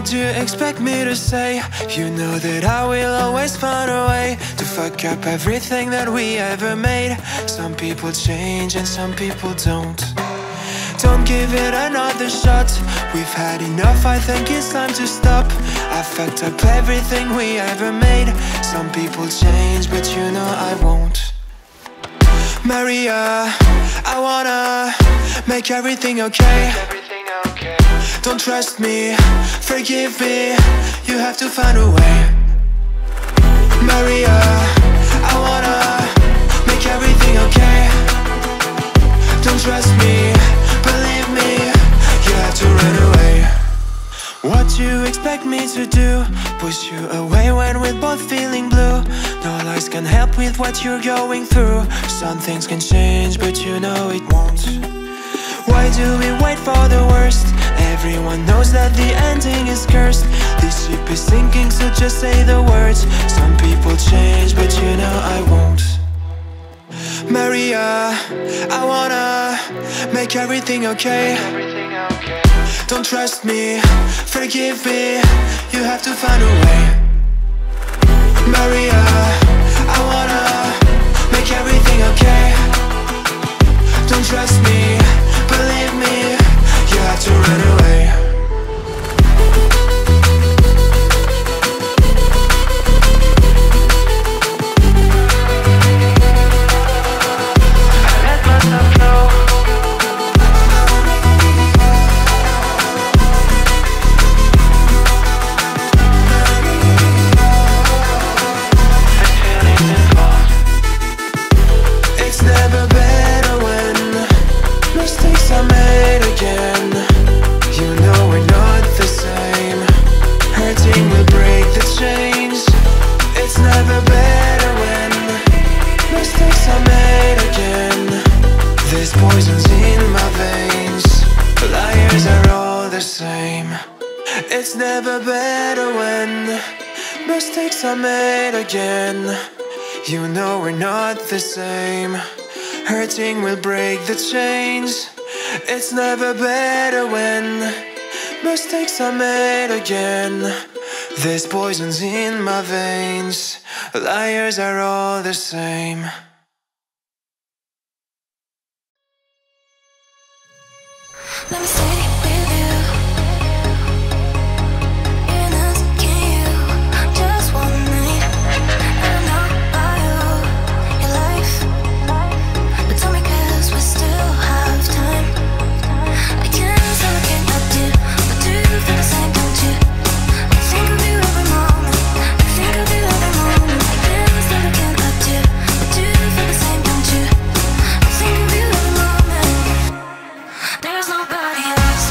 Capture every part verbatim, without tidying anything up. What do you expect me to say? You know that I will always find a way to fuck up everything that we ever made. Some people change and some people don't. Don't give it another shot. We've had enough, I think it's time to stop. I fucked up everything we ever made. Some people change, but you know I won't. Maria, I wanna make everything okay. Don't trust me, forgive me, you have to find a way. Maria, I wanna make everything okay. Don't trust me, believe me, you have to run away. What do you expect me to do? Push you away when we're both feeling blue. No lies can help with what you're going through. Some things can change, but you know it won't. Why do we wait for the worst? Everyone knows that the ending is cursed. This ship is sinking, so just say the words. Some people change, but you know I won't. Maria, I wanna make everything okay. Don't trust me, forgive me, you have to find a way. Maria, I wanna make everything okay. Don't trust me, believe me, you have to run away. Poison's in my veins, liars are all the same. It's never better when mistakes are made again. You know we're not the same. Hurting will break the chains. It's never better when mistakes are made again. There's poison's in my veins, liars are all the same. Let me stay with you. You know, can you? Just one night. I know about you, your life. But tell me, cause we still have time. I can't tell, I can't help you. But do you feel the same, don't you? I think of you every moment. I think of you every moment. I can't tell, I can't help you. But do you feel the same, don't you? I think of you every moment. There's no. Yes.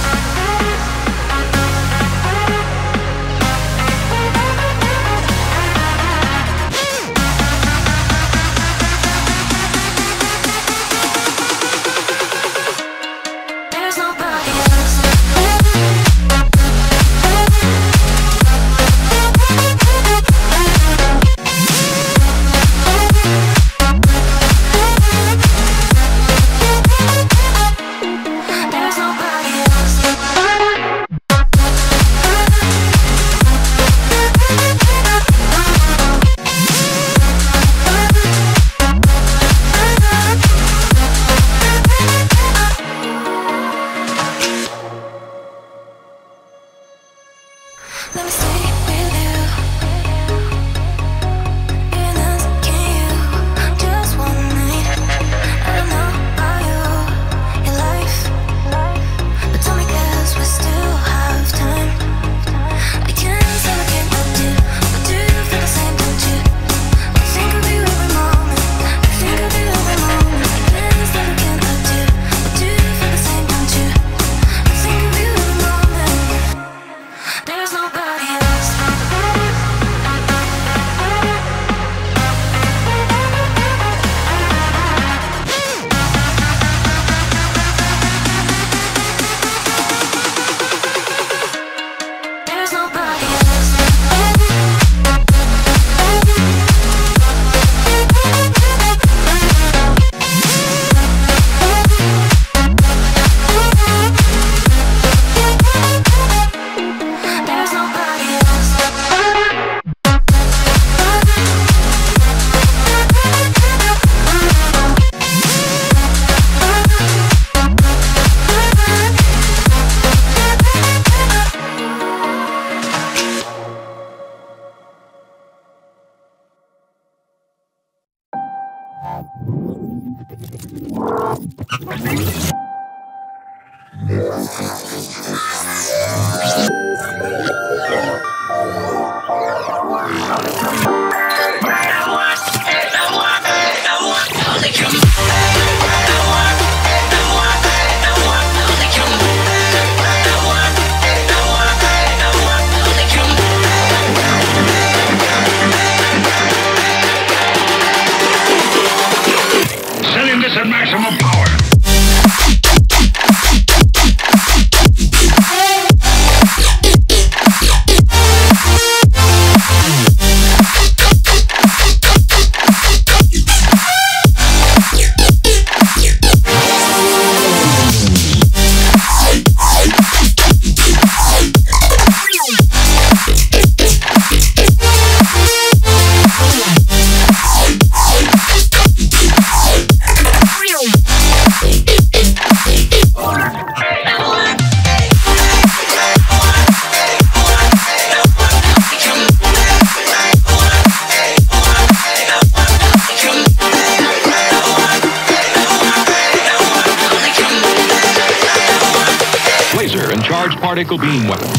And charged particle beam weapons.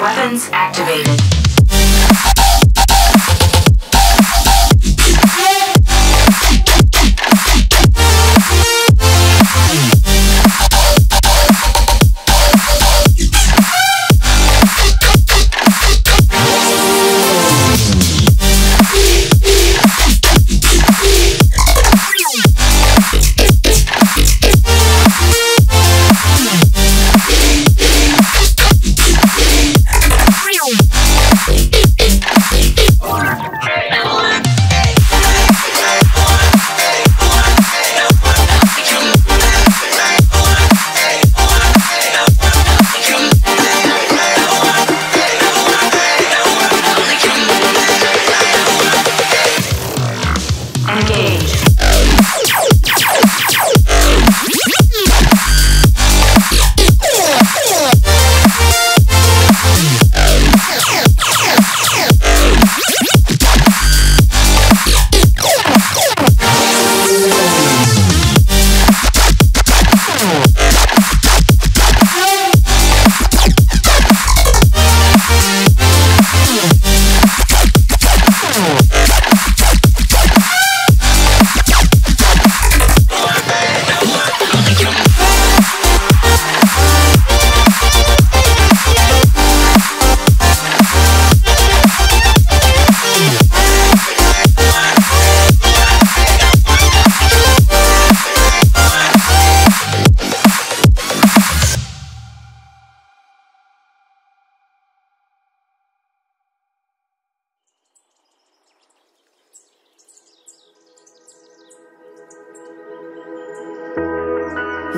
Weapons activated.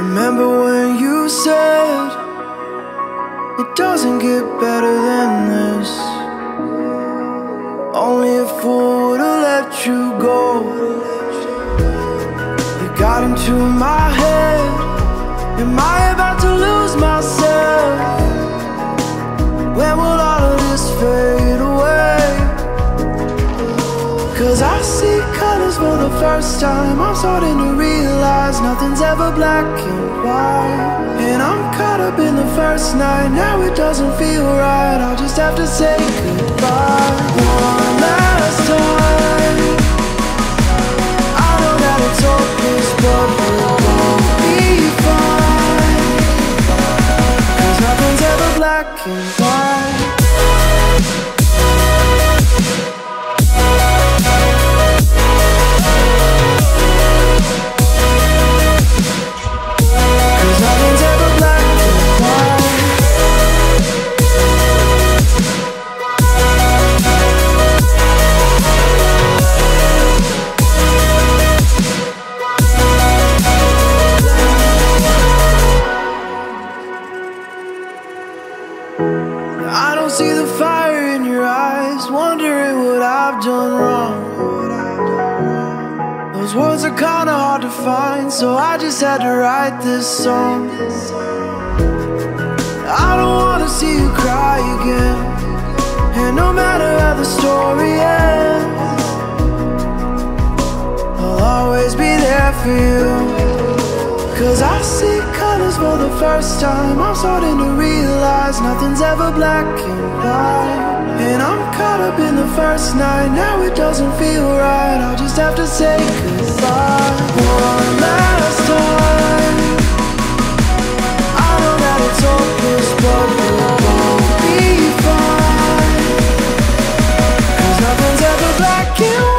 Remember when you said it doesn't get better than this? Only a fool to let you go. You got into my head. Am I about to lose myself? When will all first time I'm starting to realize nothing's ever black and white, and I'm caught up in the first night. Now it doesn't feel right, I'll just have to say goodbye one last time. I know that it's hopeless, but we'll both be fine, 'cause nothing's ever black and white. Words are kinda hard to find, so I just had to write this song. I don't wanna see you cry again, and no matter how the story ends, I'll always be there for you. 'Cause I see colors for the first time, I'm starting to realize nothing's ever black and white, and I'm caught up in the first night. Now it doesn't feel right, I'll just have to say goodbye one last time. I know that it's hopeless, but we'll both be fine, 'cause nothing's ever black and white.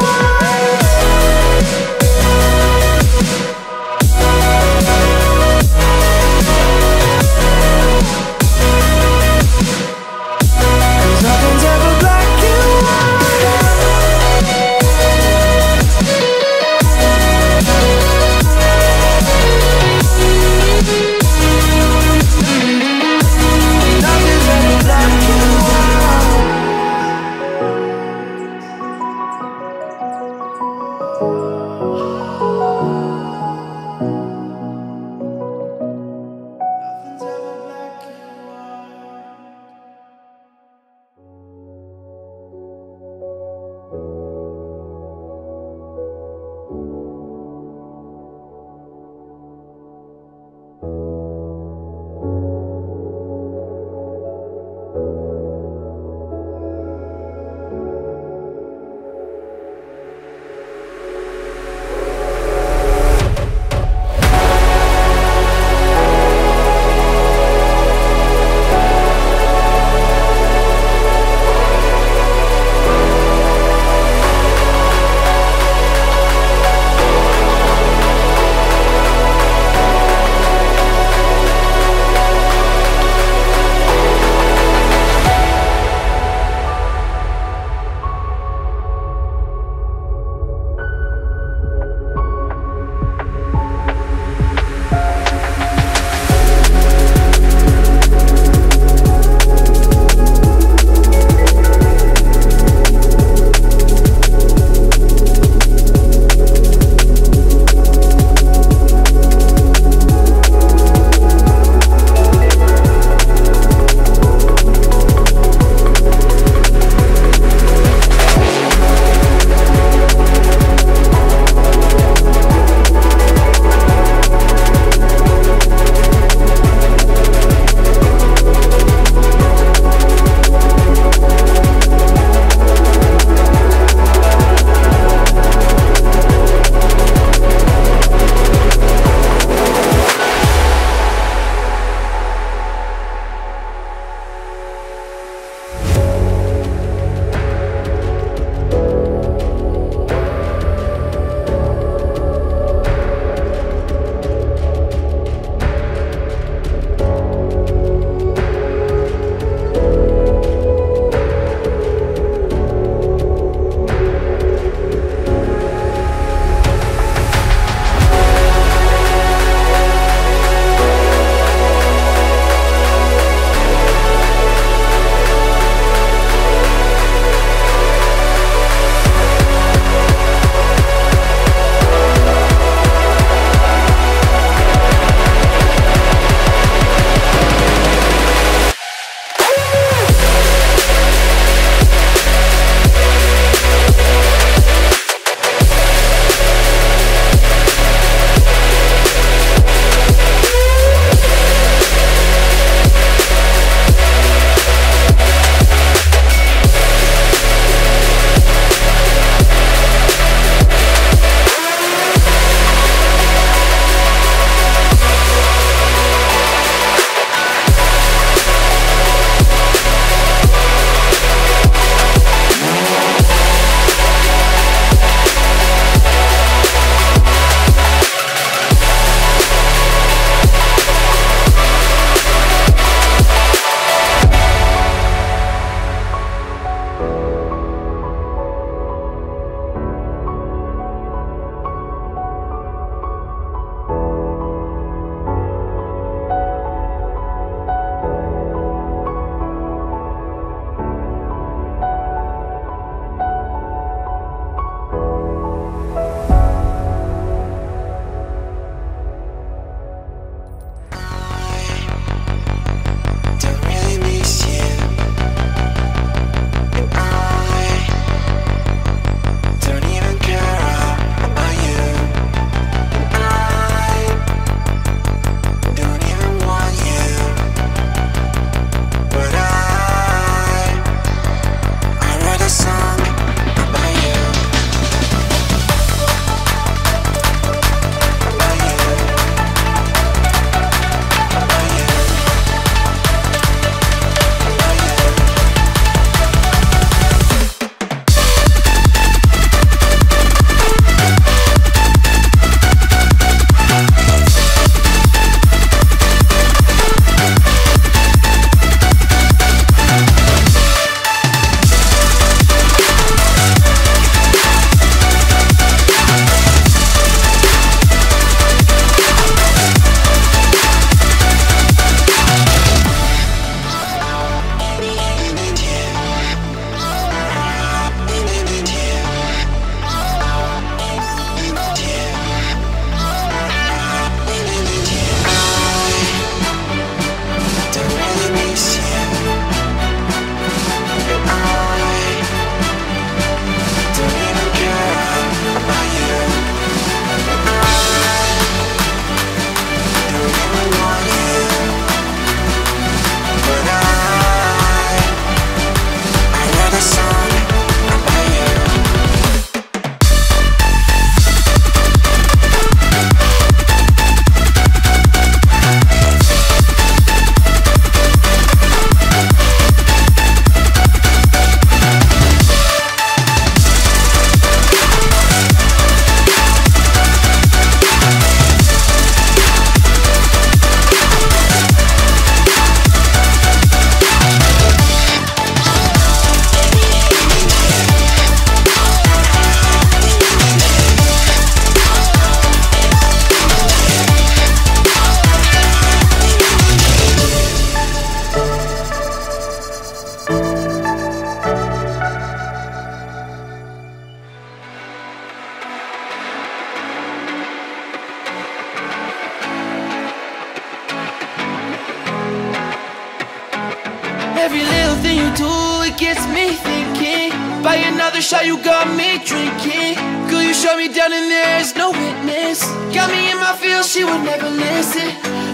every little thing you do, it gets me thinking. Buy another shot, you got me drinking. Girl, you shut me down and there's no witness. Got me in my feels, she would never listen.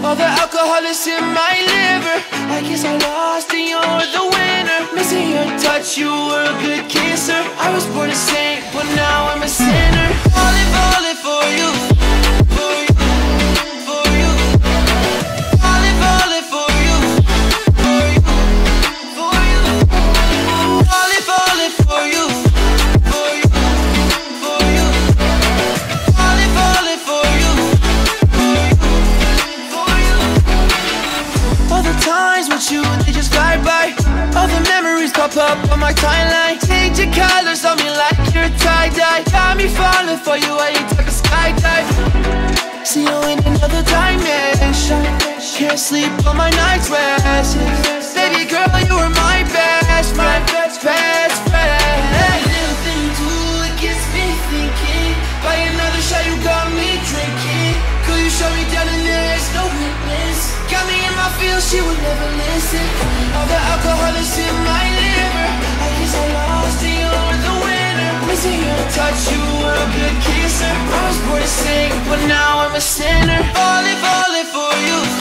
All the alcohol is in my liver. I guess I lost and you're the winner. Missing your touch, you were a good kisser. I was born a saint, but now I'm a sinner. Falling, falling for you. Pop up on my timeline. Change your colors on me like you're tie-dye. Got me falling for you, I ain't like a skydive. See you in another dimension. Can't sleep on my night's rest. Baby girl, you were my best, my best, best friend. Every little thing you do, it gets me thinking. Buy another shot, you got me drinking. Could you shut me down and there's no witness? Got me in my feels, she would never listen. All the alcohol is in my liver. I guess I lost and you're the winner. Missing your touch, you were a good kisser. I was born to sing, but now I'm a sinner. Falling, falling for you.